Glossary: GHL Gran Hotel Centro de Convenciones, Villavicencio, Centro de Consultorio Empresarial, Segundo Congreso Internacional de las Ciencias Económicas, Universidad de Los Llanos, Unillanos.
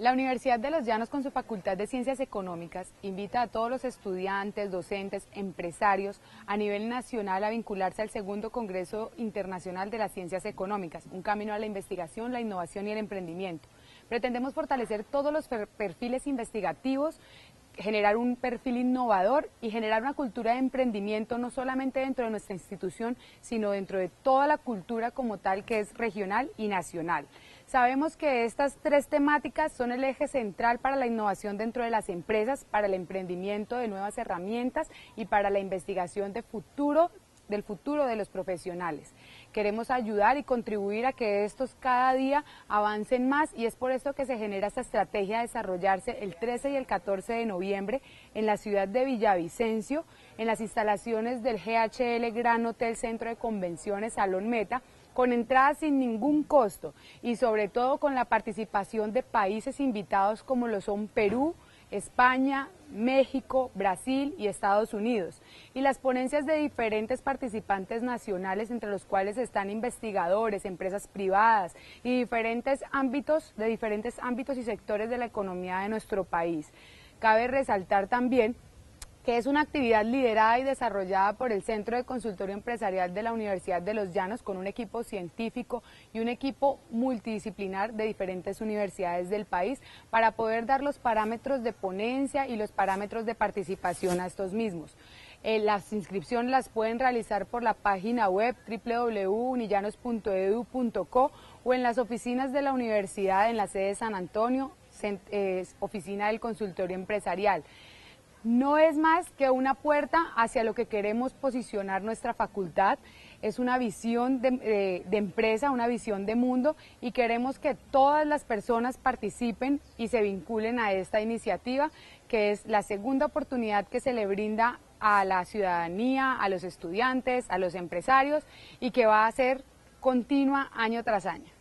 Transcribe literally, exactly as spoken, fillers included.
La Universidad de Los Llanos, con su Facultad de Ciencias Económicas, invita a todos los estudiantes, docentes, empresarios a nivel nacional a vincularse al Segundo Congreso Internacional de las Ciencias Económicas, un camino a la investigación, la innovación y el emprendimiento. Pretendemos fortalecer todos los perfiles investigativos, generar un perfil innovador y generar una cultura de emprendimiento no solamente dentro de nuestra institución, sino dentro de toda la cultura como tal, que es regional y nacional. Sabemos que estas tres temáticas son el eje central para la innovación dentro de las empresas, para el emprendimiento de nuevas herramientas y para la investigación de futuro, del futuro de los profesionales. Queremos ayudar y contribuir a que estos cada día avancen más, y es por esto que se genera esta estrategia de desarrollarse el trece y el catorce de noviembre en la ciudad de Villavicencio, en las instalaciones del G H L Gran Hotel Centro de Convenciones, Salón Meta, con entradas sin ningún costo y sobre todo con la participación de países invitados como lo son Perú, España, México, Brasil y Estados Unidos, y las ponencias de diferentes participantes nacionales, entre los cuales están investigadores, empresas privadas y diferentes ámbitos, de diferentes ámbitos y sectores de la economía de nuestro país. Cabe resaltar también que es una actividad liderada y desarrollada por el Centro de Consultorio Empresarial de la Universidad de Los Llanos, con un equipo científico y un equipo multidisciplinar de diferentes universidades del país, para poder dar los parámetros de ponencia y los parámetros de participación a estos mismos. Eh, las inscripciones las pueden realizar por la página web w w w punto unillanos punto edu punto co o en las oficinas de la universidad, en la sede de San Antonio, eh, oficina del Consultorio Empresarial. No es más que una puerta hacia lo que queremos posicionar nuestra facultad. Es una visión de, de, de empresa, una visión de mundo, y queremos que todas las personas participen y se vinculen a esta iniciativa, que es la segunda oportunidad que se le brinda a la ciudadanía, a los estudiantes, a los empresarios, y que va a ser continua año tras año.